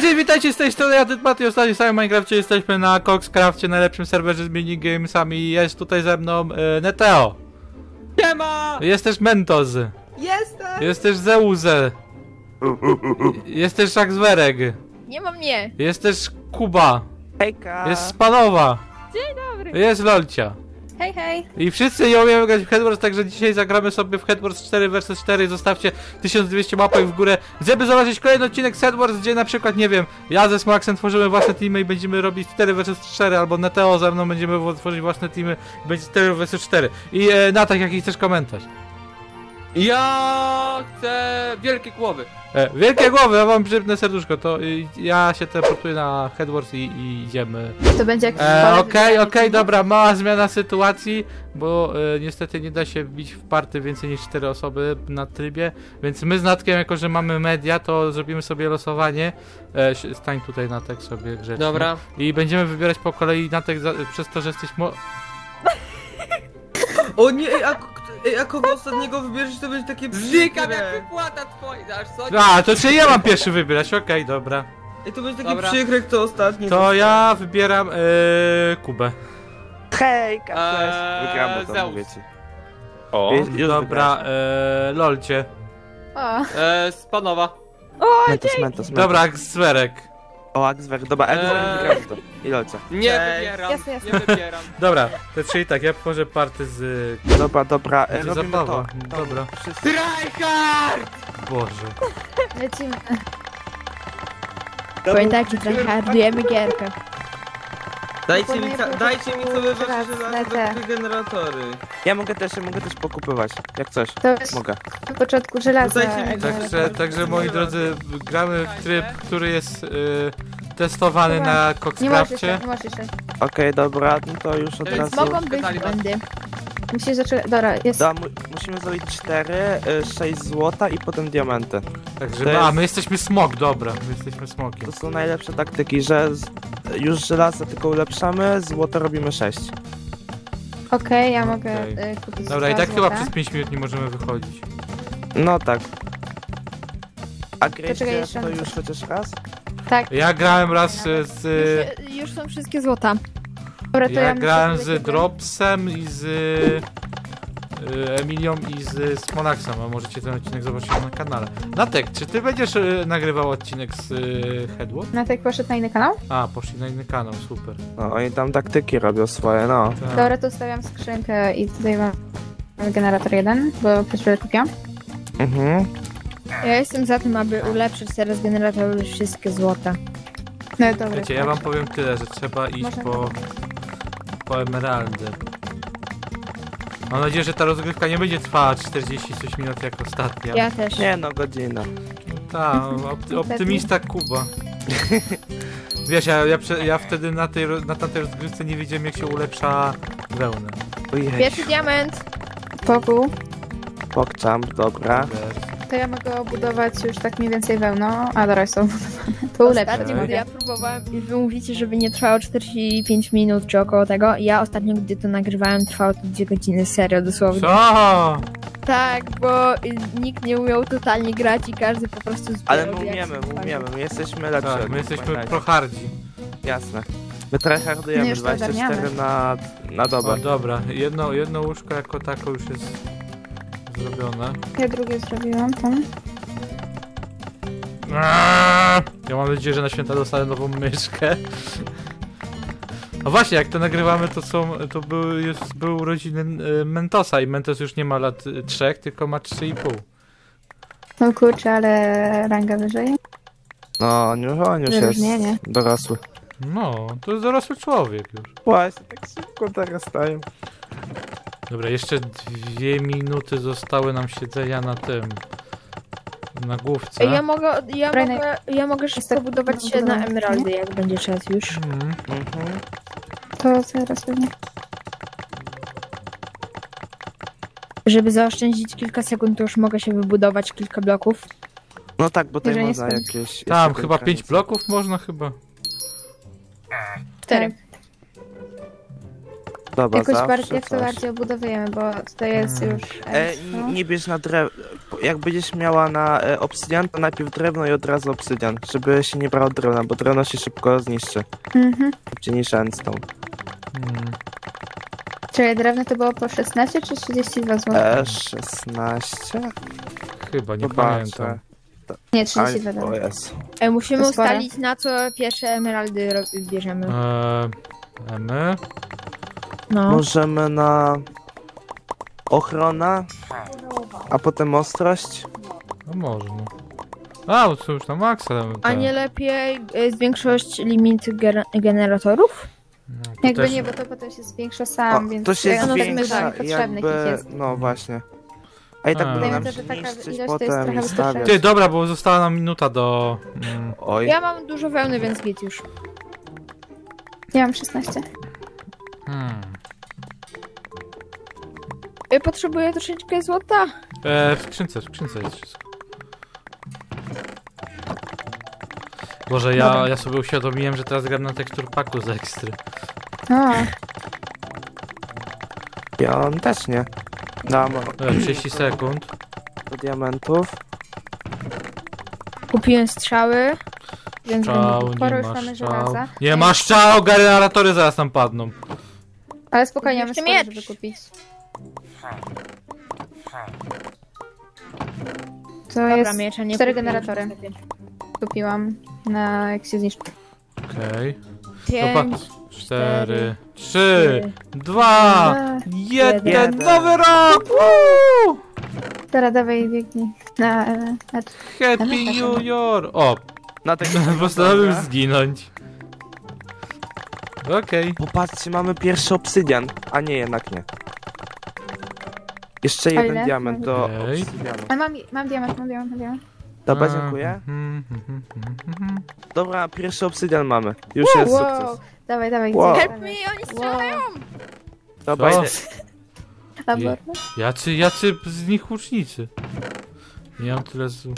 Hejcie, witajcie z tej strony, ja Tytmati, ostatnio w Minecrafcie jesteśmy na KoksCraftie, najlepszym serwerze z minigamesami. Jest tutaj ze mną Netheo. Siema! Jest też Mentos. Jestem! Jest też Zeuse. Jest też Szakzwerek. Nie ma mnie. Jest też Kuba. Hejka. Jest Spanowa. Dzień dobry. Jest Lolcia. Hej, hej! I wszyscy ją umiemy grać w Headwars, także dzisiaj zagramy sobie w Headwars 4 vs 4. Zostawcie 1200 łapek w górę, żeby zobaczyć kolejny odcinek z Headwars, gdzie na przykład, nie wiem, ja ze Smaksem tworzymy własne teamy i będziemy robić 4 vs 4, albo Netheo ze mną będziemy tworzyć własne teamy i będzie 4 vs 4. I Natek, jaki chcesz komentarz? Ja chcę wielkie głowy. Wielkie głowy, ja wam przypnę serduszko, to ja się teleportuję na Headwars i idziemy. To będzie jak Okej, dobra, mała zmiana sytuacji, bo niestety nie da się bić w party więcej niż 4 osoby na trybie, więc my z Natkiem, jako że mamy media, to zrobimy sobie losowanie. Stań tutaj, Natek, sobie grzecznie. Dobra. I będziemy wybierać po kolei, Natek, przez to, że jesteś O nie, a kogo ostatniego wybierzesz, to będzie takie... Znikam jak wypłata twoja, dasz co? A, to czy ja mam pierwszy wybierać, okej, dobra. I to będzie taki przykrek, to ostatni. To ja wybieram Kubę. Hej, kapłeś. Wygramy to, wiecie. O, dobra, Lolcie. Spanowa. O, dzięki. Dobra, Akswerek. O, Akswerek, dobra, wygramy to. I Lolcia. Nie wybieram. Dobra, to czyli tak, ja położę party z... Dobra, robimy to. Dobra. Tryhard! Boże. Lecimy. Pamiętajcie, tryhardujemy gierkę. Dajcie mi co wyważcie żelazne generatory. Ja mogę też pokupywać, jak coś. Mogę. Na początku żelaza. Także, moi drodzy, gramy w tryb, który jest... testowany na KoksCraftie. Okej, dobra, no to już od razu... Mogą być błędy. Musisz zacząć... Dobra, jest... Musimy zrobić 4, 6 złota i potem diamenty. Także... A, my jesteśmy smok, dobra. My jesteśmy smokiem. To są najlepsze taktyki, że już żelazo tylko ulepszamy, złoto robimy 6. Okej, ja mogę kupić. Dobra, i tak chyba przez 5 minut nie możemy wychodzić. No tak. A graliście to już chociaż raz? Tak. Ja grałem raz z... Już są wszystkie złota. Dobra, to ja grałem z Dropsem i z Emilią i z Monaxem, a możecie ten odcinek zobaczyć na kanale. Natek, czy ty będziesz nagrywał odcinek z Headwars? Natek poszedł na inny kanał? A, poszedł na inny kanał, super. No, oni tam taktyki robią swoje, no. Tak. Dobra, to stawiam skrzynkę i tutaj mam generator 1, bo przecież kupiłam. Mhm. Ja jestem za tym, aby ulepszyć teraz generatory wszystkie złota. No dobra. Wiecie, ja wam powiem tyle, że trzeba iść po emeraldy. Mam nadzieję, że ta rozgrywka nie będzie trwała 40 coś minut jak ostatnia. Ja też. Nie no, godzina. Tak, optymista Kuba. Wiesz, ja wtedy na tamtej rozgrywce nie wiedziałem, jak się ulepsza wełnę. Pierwszy diament. Pokół. Pokczamp, dobra. To ja mogę obudować już tak mniej więcej wełno, a teraz są obudowane. To ulepsza. Gdy ja próbowałem, i wy mówicie, żeby nie trwało 45 minut czy około tego. Ja ostatnio, gdy to nagrywałem, trwało to 2 godziny, serio, dosłownie. Co? Tak, bo nikt nie umiał totalnie grać i każdy po prostu zbierał. Ale my umiemy, my jesteśmy lepsi. Tak, my jesteśmy prohardzi. Jasne. My tryhardujemy 24 na dobę. O, dobra, jedno łóżko jako tako już jest... zrobione. Ja drugie zrobiłam, tam. Ja mam nadzieję, że na święta dostanę nową myszkę. No właśnie, jak to nagrywamy, to były urodziny Mentosa i Mentos już nie ma lat 3, tylko ma 3,5. No kurczę, ale ranga wyżej. No, on już jest dorosły. No, to jest dorosły człowiek już. Właśnie, tak szybko teraz staję. Dobra, jeszcze 2 minuty zostały nam siedzenia na tym... na główce. Ja mogę szybko budować się na emeraldy, jak będzie czas już. To zaraz pewnie. Żeby zaoszczędzić kilka sekund, to już mogę się wybudować kilka bloków. No tak, bo tutaj można jakieś... Tam chyba 5 bloków można chyba. 4. podoba jakoś zawsze bardziej, jak to bardziej obudowujemy, bo tutaj jest już... nie bierz na drewno. Jak będziesz miała na obsydian, to najpierw drewno i od razu obsydian, żeby się nie brało drewna, bo drewno się szybko zniszczy. Szybciej niż endstone. Czyli drewno to było po 16 czy 32 zł? 16? Chyba, nie pamiętam. Nie, 32 zł. Musimy ustalić, na co pierwsze emeraldy bierzemy. No. Możemy na ochronę, a potem ostrość. No można. A, co już na maksa. A nie lepiej zwiększyć limit generatorów? No, jakby też... nie, bo to potem się zwiększa sam, więc to się zwiększa, tak potrzebnych jest. No właśnie. A i tak by nam się niszczyć potem i stawiać. Ty, dobra, bo została nam minuta do... Oj. Ja mam dużo wełny, więc git już. Ja mam 16. Ja potrzebuję troszeczkę złota. W skrzynce jest wszystko. Boże, ja sobie uświadomiłem, że teraz gram na teksturpaku z ekstry. Ja on też nie. Dam 30 sekund. Do diamentów. Kupiłem strzały. Więc nie ma strzał, generatory zaraz nam padną. Ale spokojnie, mamy sporo, żeby kupić. To jest miecz, nie 4 generatory. Kupiłam na jak się zniszczy. Okej. 5, 4, 3, 2, 1. Nowy rok! Teraz dawaj biegnij. Happy New Year! O! Postanowił zginąć. Okej. Popatrzcie, mamy pierwszy obsydian. A nie, jednak nie. Jeszcze jeden diament do obsydianu. A mam diament. Dobra, dziękuję. Dobra, pierwszy obsydian mamy. Już jest sukces. Dawaj, dawaj. Help me, oni strzelają! Dobra, jacy z nich łucznicy? Nie mam tyle z...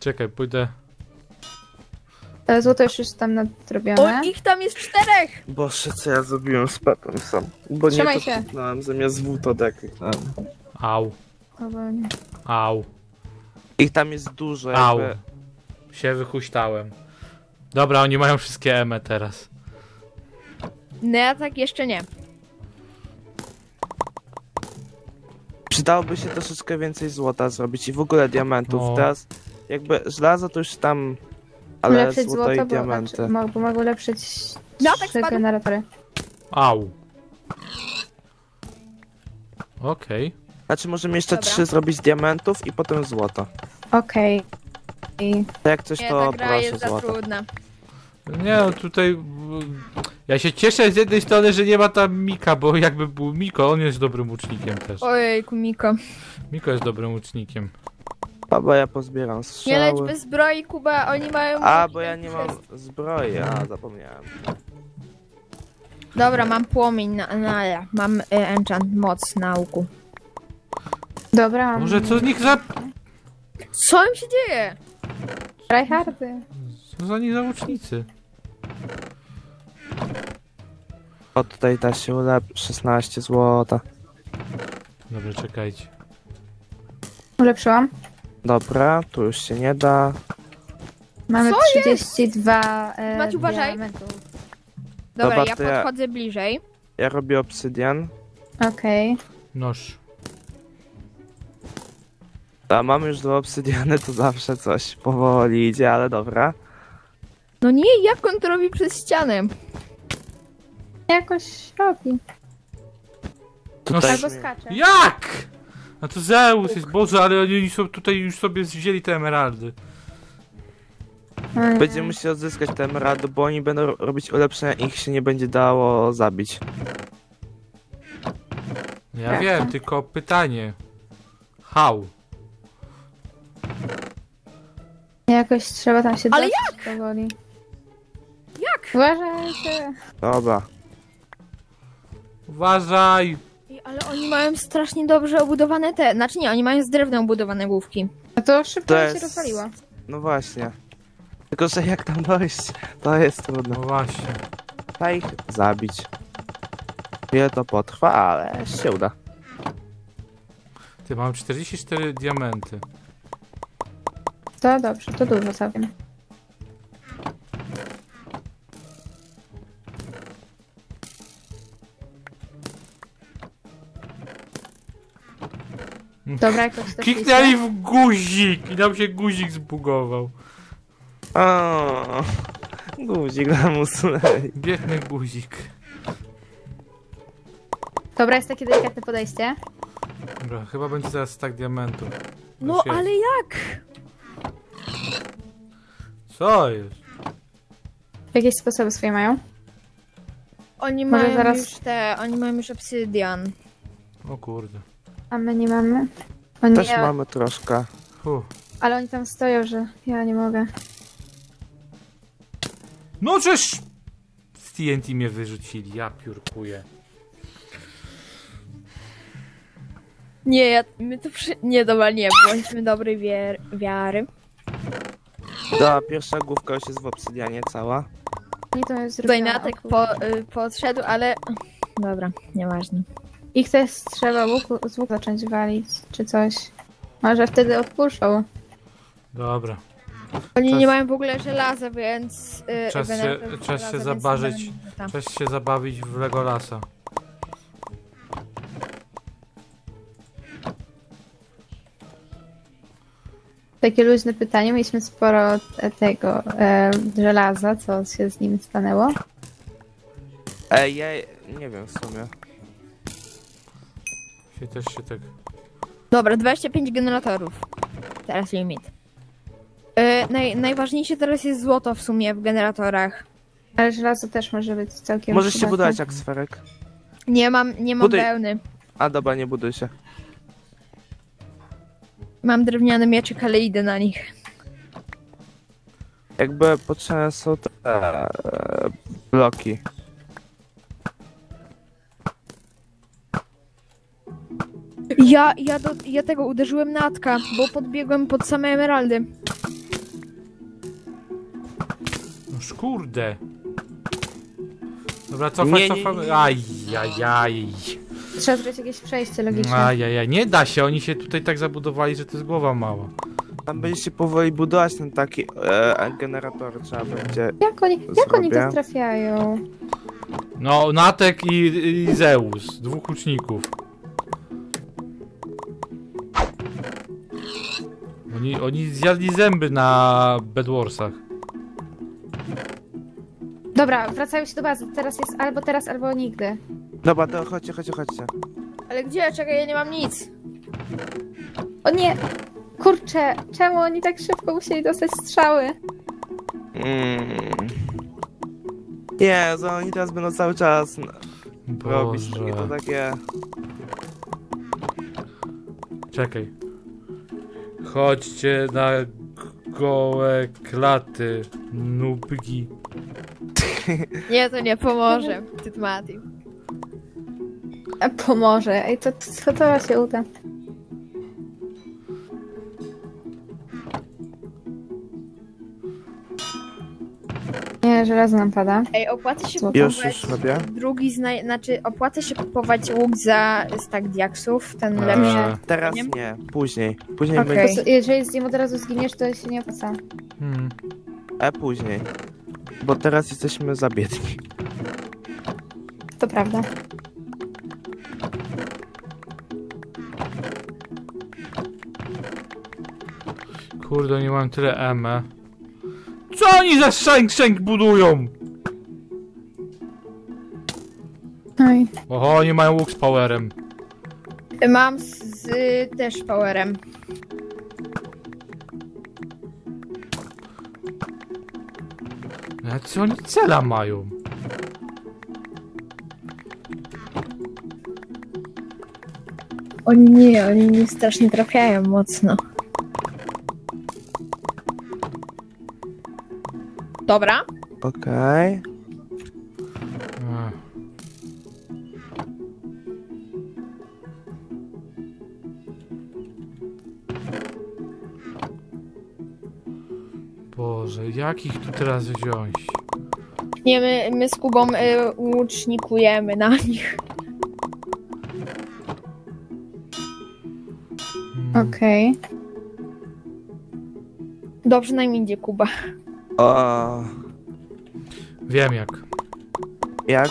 Czekaj, pójdę... Złoto już tam nadrobione. O, ich tam jest 4! Boże, co ja zrobiłem z pepem sam. Bo trzymaj się. Zamiast W to dekliknąłem. Au. Au. Ich tam jest dużo, jakby... Au. Się wychuśtałem. Dobra, oni mają wszystkie eme teraz. No ja tak jeszcze nie. Przydałoby się troszeczkę więcej złota zrobić i w ogóle diamentów. Teraz jakby żelazo to już tam... Ale złoto i diamenty. Bo mogę ulepszyć te generatory. Au. Okej. Znaczy możemy jeszcze 3 zrobić diamentów i potem złoto. Okej. Jak coś to proszę złoto. Nie no tutaj... Ja się cieszę z jednej strony, że nie ma tam Mika, bo jakby był Miko, on jest dobrym łucznikiem też. Ojejku, Miko. Miko jest dobrym łucznikiem. Baba, ja pozbieram strzały. Nie leć bez zbroi, Kuba, oni mają... A, bo ja nie mam zbroi, zapomniałem. Dobra, mam płomień mam enchant moc na łuku. Dobra. Może co z nich za... Co im się dzieje? Tryhardy. Co za nich za łucznicy? O, tutaj da się ulepszyć 16 złota. Dobra, czekajcie. Ulepszyłam. Dobra, tu już się nie da. Mamy 32 diamentów. Uważaj. Dobra, ja podchodzę bliżej. Ja robię obsydian. Noż. Mam już 2 obsydiany, to zawsze coś powoli idzie, ale dobra. No nie, jak on to robi przez ścianę? Jakoś robi. Tutaj... Albo skacze. Jak? A to Zeus jest, Boże, ale oni tutaj już sobie wzięli te emeraldy. Będziemy musieli odzyskać te emeraldy, bo oni będą robić ulepszenia i ich się nie będzie dało zabić. Ja wiem, tylko pytanie. How? Jakoś trzeba tam się dostać powoli. Jak? Uważaj się. Dobra. Uważaj. Ale oni mają strasznie dobrze obudowane te... Znaczy nie, oni mają z drewna obudowane główki. A to szybko się rozwaliło. No właśnie. Tylko, że jak tam dojść, to jest trudno. No właśnie. Trzeba ich zabić. chwilę to potrwa, ale się uda. Ty, mam 44 diamenty. To dobrze, to dużo całkiem. Dobra, jakoś to kliknęli w guzik i nam się guzik zbugował. O, guzik nam usunęli. Biedny guzik. Dobra, jest takie delikatne podejście. Dobra, chyba będzie zaraz stak diamentów. No jest. Ale jak? Co jest? Jakieś sposoby swoje mają? Oni może mają zaraz... już te, oni mają już obsydian. O kurde. A my nie mamy? Oni też mamy troszkę. Ale oni tam stoją, że ja nie mogę. No żeż! Z TNT mnie wyrzucili, ja piórkuję. Nie, my to nie, dobra, nie, bądźmy dobrej wiary. Da, pierwsza główka już jest w obsydianie cała. Nie, to jest tutaj Natek podszedł, ale... Dobra, nieważne. Ich też trzeba z łuku zacząć walić, czy coś. Może wtedy odpuszczą. Dobra. Oni czas... nie mają w ogóle żelaza, więc... czas się zabawić w Legolasa. Takie luźne pytanie, mieliśmy sporo tego żelaza, co się z nim stanęło? Ja nie wiem w sumie. Się też się tak... Dobra, 25 generatorów. Teraz limit. Najważniejsze teraz jest złoto w sumie w generatorach. Ale żelazo też może być całkiem... Możesz się budować jak sferek. Nie mam pełny. A dobra, nie buduj się. Mam drewniany mieczek, ale idę na nich. Jakby potrzebne są te bloki. Ja tego uderzyłem Natka, bo podbiegłem pod same emeraldy. No kurde. Dobra, cofamy. Ajajaj. Trzeba zrobić jakieś przejście logiczne. Ajajaj, nie da się, oni się tutaj tak zabudowali, że to jest głowa mała. Tam będzie się powoli budować ten taki generator, trzeba będzie... Jak oni tak trafiają? No, Natek i Zeus, dwóch łuczników. Oni zjadli zęby na Bedwarsach. Dobra, wracają się do bazy. Teraz jest albo nigdy. Dobra, to chodźcie. Ale gdzie? Czekaj, ja nie mam nic. O nie! Kurczę, czemu oni tak szybko musieli dostać strzały? Jezu, oni teraz będą cały czas robić to takie... Czekaj. Chodźcie na gołe klaty, nubki. Nie, to nie pomoże, Tytmati. Pomoże, ej, to się uda. Nie, żelazo nam pada. Ej, opłaca się kupować opłaca się kupować łuk za stak diaksów, ten lepszy. Teraz nie, później. Później okay. Będzie... Jeżeli z nim od razu zginiesz, to się nie opłaca. Później. Bo teraz jesteśmy za biedni. To prawda. Kurde, nie mam tyle eme. Co oni za szęk budują? Oj. Oho, oni mają łuk z powerem. Mam też powerem. A co oni cela mają? Oni mnie strasznie trafiają mocno. Dobra. Okej. Boże, jak ich tu teraz wziąć? Nie, my z Kubą łucznikujemy na nich. Okej. Dobrze nam idzie, Kuba. Wiem jak. Jak?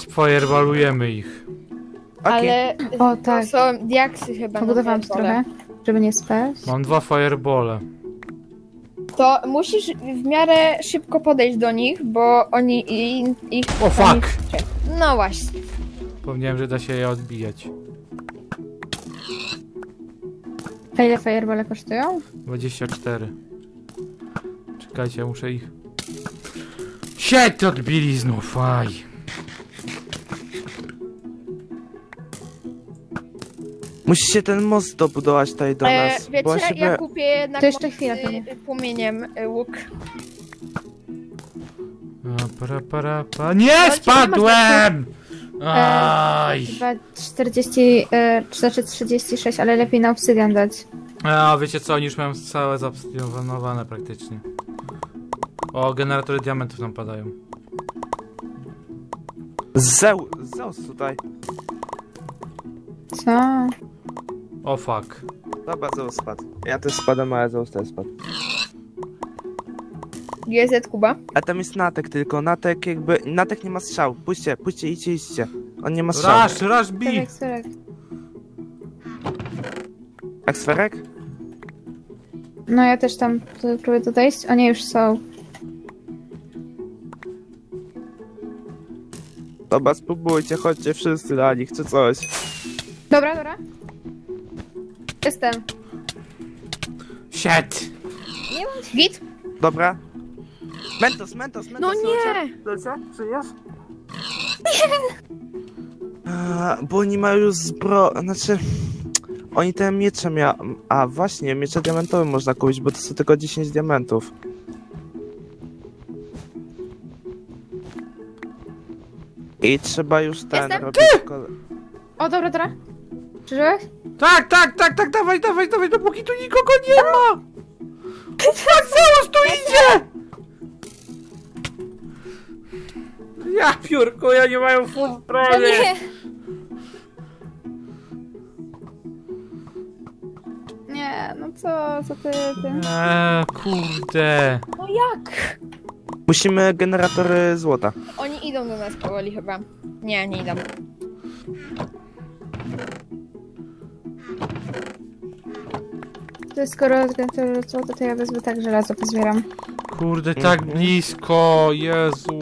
Sfireballujemy ich. Ale o, tak. To są diaksy chyba. Pobudowałam się trochę, żeby nie spać. Mam 2 firebole. To musisz w miarę szybko podejść do nich, bo oni ich... O fuck! No właśnie. Pomniałem, że da się je odbijać. A ile firebole kosztują? 24. Czekajcie, muszę ich... Shit, odbili znów, aj! Musisz się ten most dobudować tutaj do nas. Wiecie, bo ja kupię jednak jeszcze chwilę, płomieniem łuk. Nie, no, spadłem! Aj! Chyba 40, znaczy 36, ale lepiej na obsydian dać. A wiecie co, oni już mają całe zaobsydianowane praktycznie. O, generatory diamentów nam padają. Zeus tutaj. Co? O fuck. Dobra, Zeus spadł. Ja też spadam, ale Zeus też spadł. GZ, Kuba? A tam jest Natek tylko. Natek jakby... Natek nie ma strzał. Pójdźcie, idźcie. On nie ma strzał. Rush, bij! Tak, Sferek? No ja też tam próbuję dojść. O nie, już są. Dobra, spróbujcie, chodźcie wszyscy na nich, czy coś. Dobra. Jestem. Shit. Nie mam git. Dobra. Mentos. No nie! Przyjesz? Bo oni mają już znaczy... Oni te miecze A właśnie, miecze diamentowe można kupić, bo to są tylko 10 diamentów. I trzeba już ten robić... O, dobra. Przeżyłeś? Tak, dawaj, dopóki tu nikogo nie ma! Tak, Zeus tu idzie! Ja piórku, ja nie mają full prawie! Nie, no co ty... Kurde... No jak? Musimy generatory złota. Oni idą do nas powoli chyba. Nie idą. To skoro generatory złota, to ja wezmę tak żelazo, pozbieram. Kurde, tak blisko, Jezu.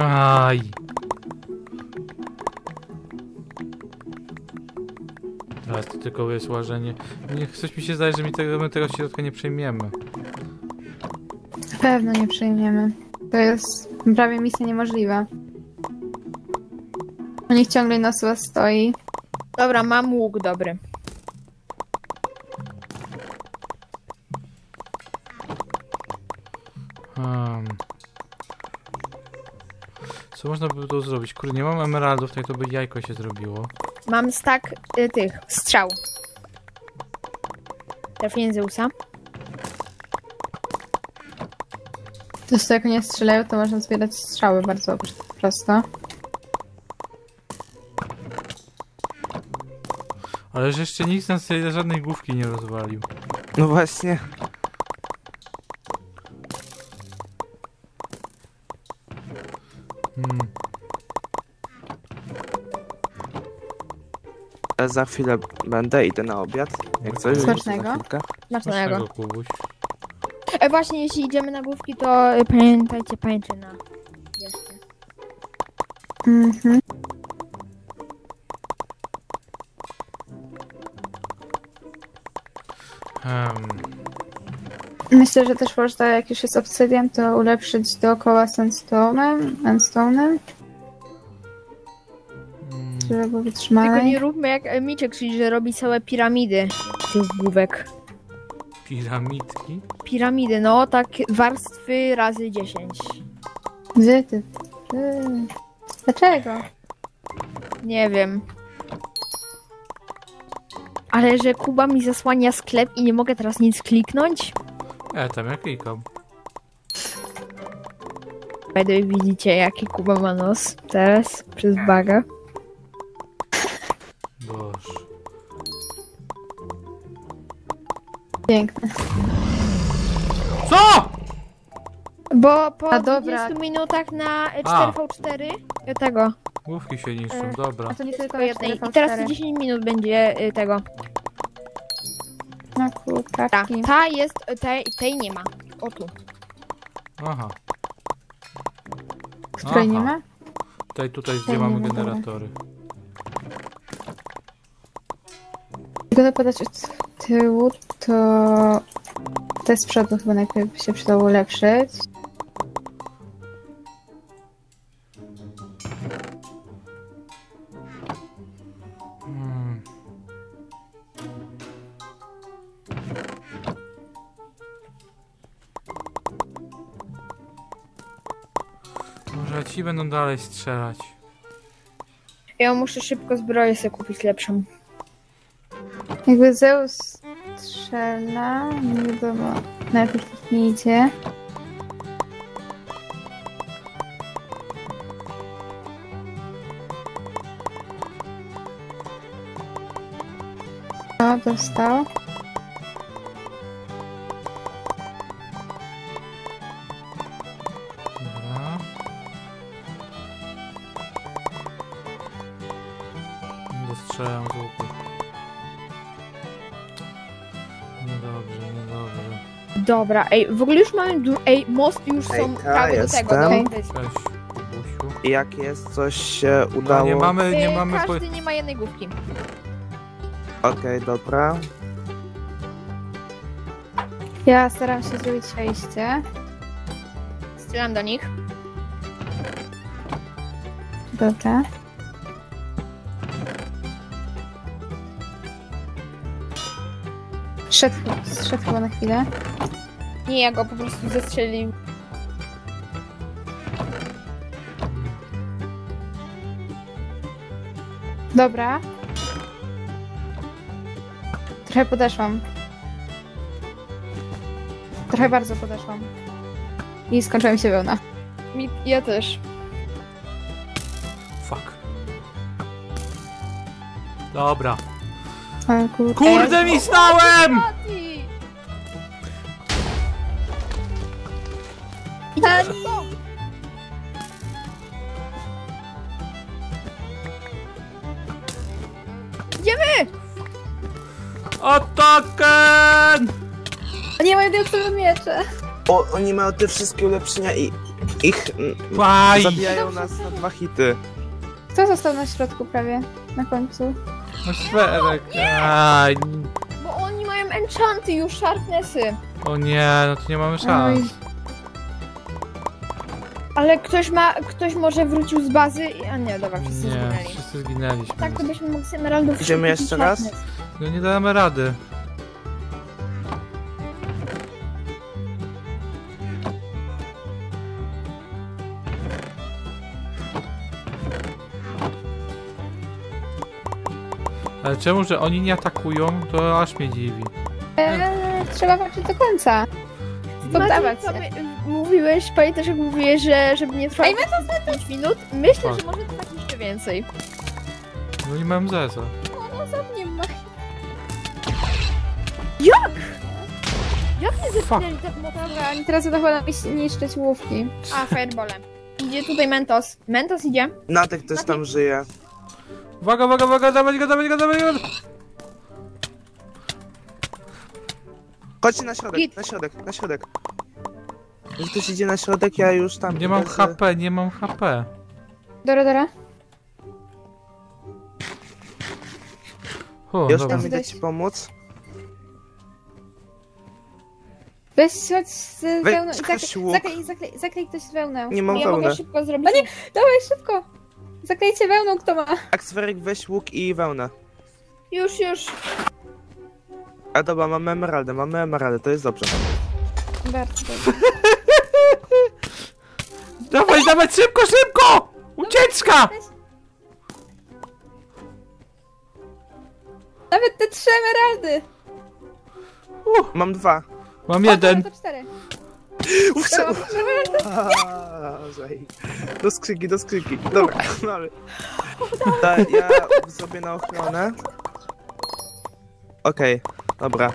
Aj. Teraz to tylko jest łażenie. Niech coś mi się zdaje, że my tego środka nie przejmiemy. Na pewno nie przejmiemy. To jest prawie misja niemożliwa. Niech ciągle nosła stoi. Dobra, mam łuk dobry. Co można by tu zrobić? Kurde, nie mam emeraldów, tak to by jajko się zrobiło. Mam stack tych strzał. Trafienie Zeusa. To jak nie strzelają, to można zbierać strzały bardzo prosto. Ale że jeszcze nikt z nas żadnej główki nie rozwalił. No właśnie. Za chwilę będę, idę na obiad. Jak coś Smacznego. Właśnie, jeśli idziemy na główki, to pamiętajcie pańczyna. Myślę, że też można, jak już jest obsydian, to ulepszyć dookoła sandstone'em. Żeby wytrzymać. Tylko nie róbmy jak Miczek, czyli że robi całe piramidy tych główek. Piramidki? Piramidy, no tak warstwy razy 10. Gdzie ty? Dlaczego? Nie wiem. Ale że Kuba mi zasłania sklep i nie mogę teraz nic kliknąć? Tam ja klikam. Widzicie jaki Kuba ma nos teraz przez baga? Boże. Piękne. Co?! Bo po 20 minutach na 4v4 tego. Główki się niszczą, dobra. A to nie tylko jednej. I teraz 10 minut będzie tego. Na kurczaki. Ta jest, tej nie ma. O tu. Aha. Której nie ma? Tej tutaj, gdzie mamy generatory. Tylko nakładać od tyłu, to... Te z przodu chyba najpierw się przydało ulepszyć. Może ci będą dalej strzelać. Ja muszę szybko zbroję sobie kupić lepszą. Jakby Zeus strzela, nie wiadomo, najpierw nie idzie. O, dostał. Dobra. Dostrzelam z łuku. Dobra, ej, w ogóle już mamy most już są prawie do tego. I jak jest, coś się udało. No, nie mamy każdy nie ma jednej główki. Okej, dobra. Ja staram się zrobić wejście. Strzelam do nich. Dobra. Zszedł chyba na chwilę. Nie, ja go po prostu zestrzelił. Dobra. Trochę podeszłam. Trochę bardzo podeszłam. I skończyła mi się wełna. Ja też. Fuck. Dobra. Kurde, mi stałem! Idziemy! Otoken! Nie mają diaksowe miecze. Oni mają te wszystkie ulepszenia i ich zabijają nas na 2 hity. Kto został na środku prawie, na końcu? No Szwerek. Bo oni mają enchanty już, sharpnessy. O nie, no to nie mamy szans. Oj. Ale ktoś może wrócił z bazy i... A nie, dobra, wszyscy zginęli. Nie, wszyscy zginęliśmy. Tak to byśmy mogli z emeraldów... Idziemy jeszcze raz? No nie damy rady. Ale czemu, że oni nie atakują, to aż mnie dziwi. Trzeba walczyć do końca. Poddawać się. Mówiłeś, pamiętasz, jak mówiłeś, że żeby nie trwało 5 minut? Myślę, że może trwać jeszcze więcej. No i mam zeza. No za mnie ma. Jak? Jak nie zepchnęli tak motorze? Oni teraz będą chyba niszczyć łówki. A, fireballem. Idzie tutaj Mentos. Mentos idzie. Natek też tam żyje. Uwaga, uwaga, uwaga, dawaj go! Chodźcie na środek. Jeśli ktoś idzie na środek, ja już tam... Nie mam HP, nie mam HP. Dora. Już tam idę ci pomóc. Weź z wełną i zaklej ktoś z wełną. Nie mam wełny. Ja mogę szybko zrobić. Nie, dawaj szybko. Zaklejcie wełną, kto ma. Aksferek, weź łuk i wełnę. Już. A dobra, mamy emeraldę, to jest dobrze. Bardzo dobrze. Dawaj, szybko! Ucieczka! Nawet te 3 emeraldy! Mam 2. Mam 1. To 4. Do skrzynki. Dobra, mamy. Ja sobie na ochronę. Okej, dobra.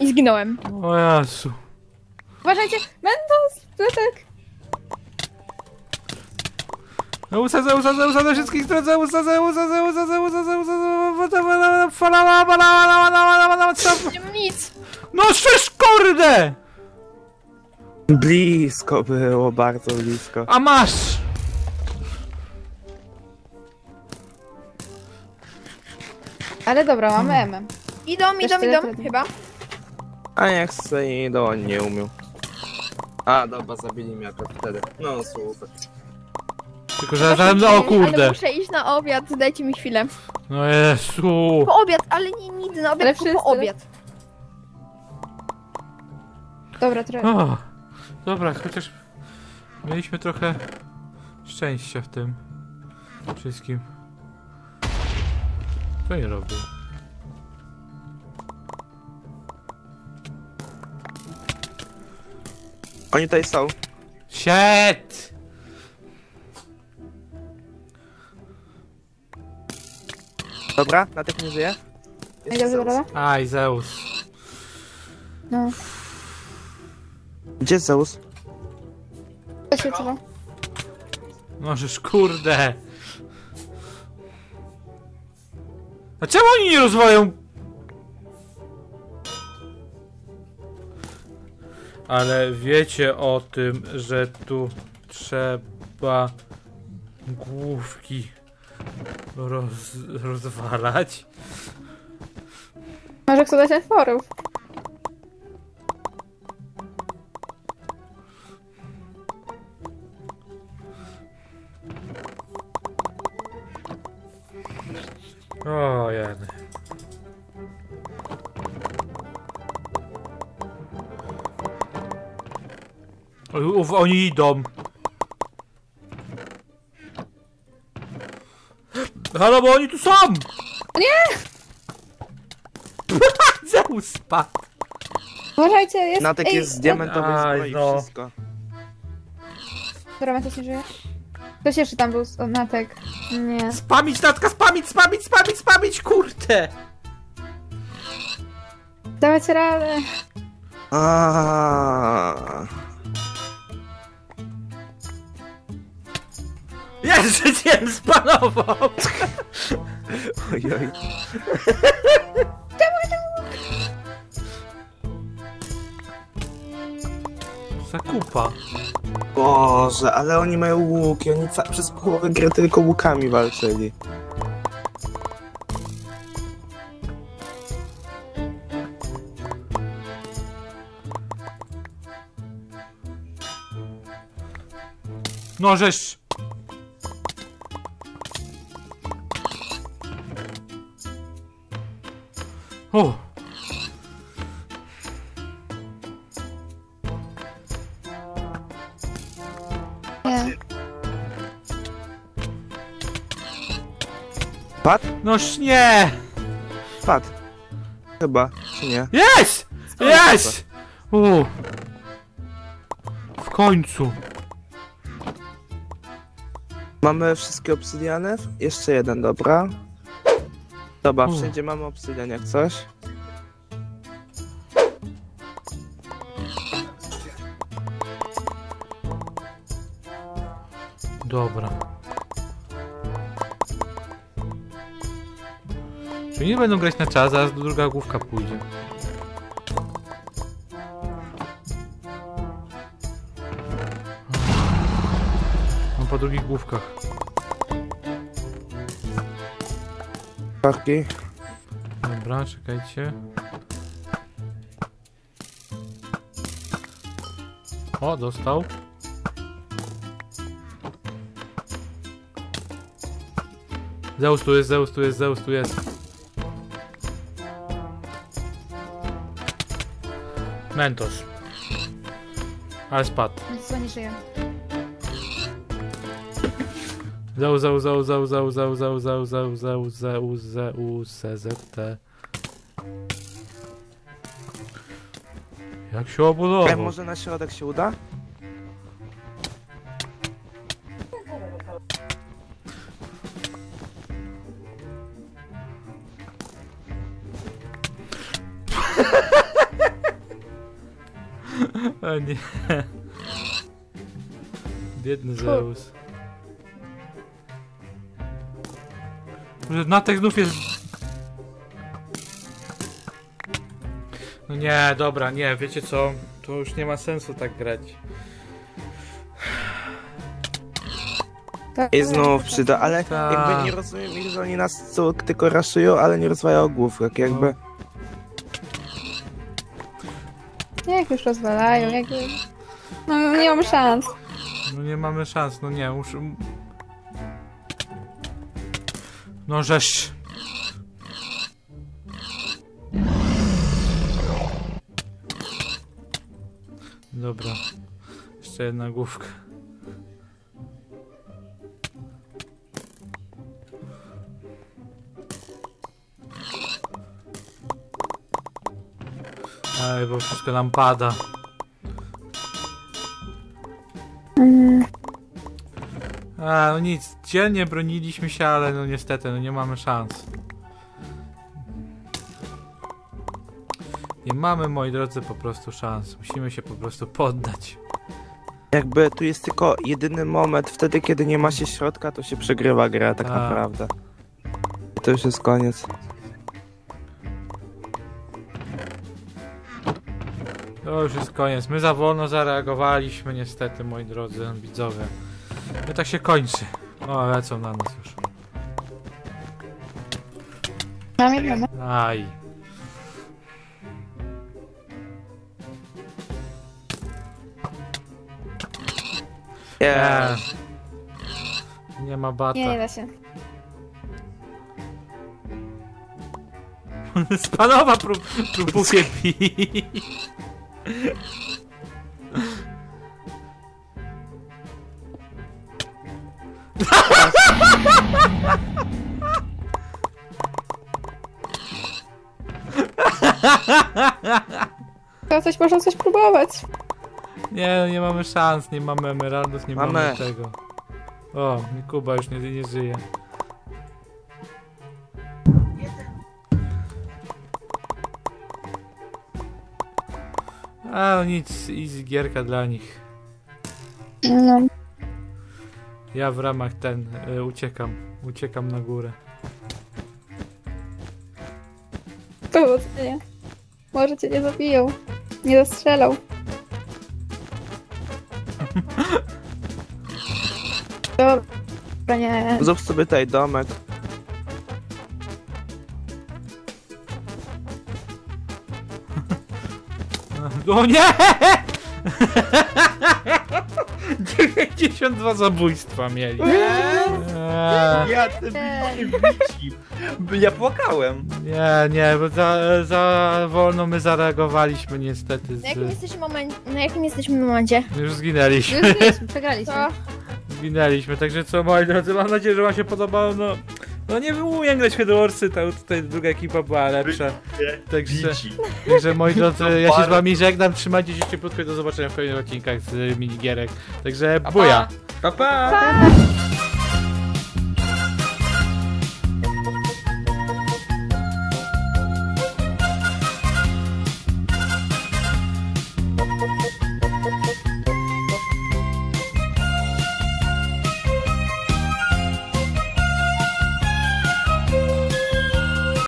I zginąłem. O Jezu. Uważajcie, Mentos, Piotrek. Zeusa, Zeusa, Zeusa, do wszystkich stron, Zeusa, Zeusa, Zeusa, Zeusa, Zeusa, nie mam nic. No szysz, kurde! Blisko było, bardzo blisko. A masz! Ale dobra, mamy MM. Idą, chyba. A jak sobie idą, on nie umiał. A dobra, zabili mnie akurat wtedy. No super. Tylko zaraz, no kurde. Ale muszę iść na obiad, dajcie mi chwilę. No Jezu. Po obiad, ale nie, nic na obiad, tylko po obiad. Dobra, trochę. Dobra, chociaż mieliśmy trochę szczęścia w tym wszystkim. Co nie robię? Oni tutaj są. Shit! Dobra, Natek nie żyje. Aj, Zeus. No. Gdzie jest Zeus? Możesz, kurde. A czemu oni nie rozwoją? Ale wiecie o tym, że tu trzeba główki rozwalać? Może chcę dać otworów. O jany. Oni idą. Halo, bo oni tu są! Nie! Zeus spadł! Uważajcie, jest... Natek jest z diamentowej zbroi, no. Wszystko. Dobra, Matek nie żyje. Ktoś jeszcze tam był, Natek. Nie. Spamić Natka, spamić, kurde! Dawać radę. Ja życiem spanował! Ojoj. Zakupa. Boże, ale oni mają łuki, oni przez połowę gry tylko łukami walczyli. No żeś! O! Pad? Noż nie! Pad. Chyba, czy nie? Jest! Jest! O! W końcu. Mamy wszystkie obsydiany? Jeszcze jeden, dobra. Dobra, wszędzie mamy obsydian jak coś. Dobra. Czyli nie będą grać na czas, zaraz druga główka pójdzie. No po drugich główkach. Dobra, czekajcie. O, dostał. Zeus tu jest, Zeus tu jest, Zeus tu jest. Mentos. Ale spadł. Nic nie żyje. Zau. Jak się obudował? Może na środek się uda? O nie. Biedny Zeus. Natek znów jest... No nie, dobra, nie, wiecie co? To już nie ma sensu tak grać. I znów przyda, ale jakby nie rozumiem ich, że oni nas tylko raszują, ale nie rozwają główek, jakby... Jak już rozwalają, jak... No nie mamy szans. No nie mamy szans, no nie, już... No żeś... Dobra, jeszcze jedna główka. Aj, bo wszystko nam pada. A, no nic, dzielnie broniliśmy się, ale no niestety, no nie mamy szans. Nie mamy, moi drodzy, po prostu szans. Musimy się po prostu poddać. Jakby tu jest tylko jedyny moment, wtedy kiedy nie ma się środka, to się przegrywa gra, tak naprawdę. To już jest koniec. To już jest koniec. My za wolno zareagowaliśmy, niestety, moi drodzy widzowie. No tak się kończy. O, lecą na nas już. Aj. Nie ma bata. Nie da się. Spanowa próbuje pić. Można coś próbować. Nie, nie mamy szans, nie mamy emeraldów, nie mamy niczego. O, Kuba już nie żyje. A no nic, easy gierka dla nich. No. Ja w ramach uciekam na górę. Powodzenia. Może cię nie zabiją. Nie zastrzelał. Dobra, nie. Zrób sobie tutaj domek. O nie! 92 zabójstwa mieli. Ja te bici. Ja płakałem. Nie, bo za wolno my zareagowaliśmy niestety. Na jakim jesteśmy momencie? Już zginęliśmy. Przegraliśmy. Zginęliśmy, także co, moi drodzy, mam nadzieję, że wam się podobało, no nie wyłówię grać w Headwarsy, tutaj druga ekipa była lepsza. Także moi drodzy, ja się z wami żegnam, trzymajcie się cieplutko i do zobaczenia w kolejnych odcinkach z minigierek. Także buja! Pa pa!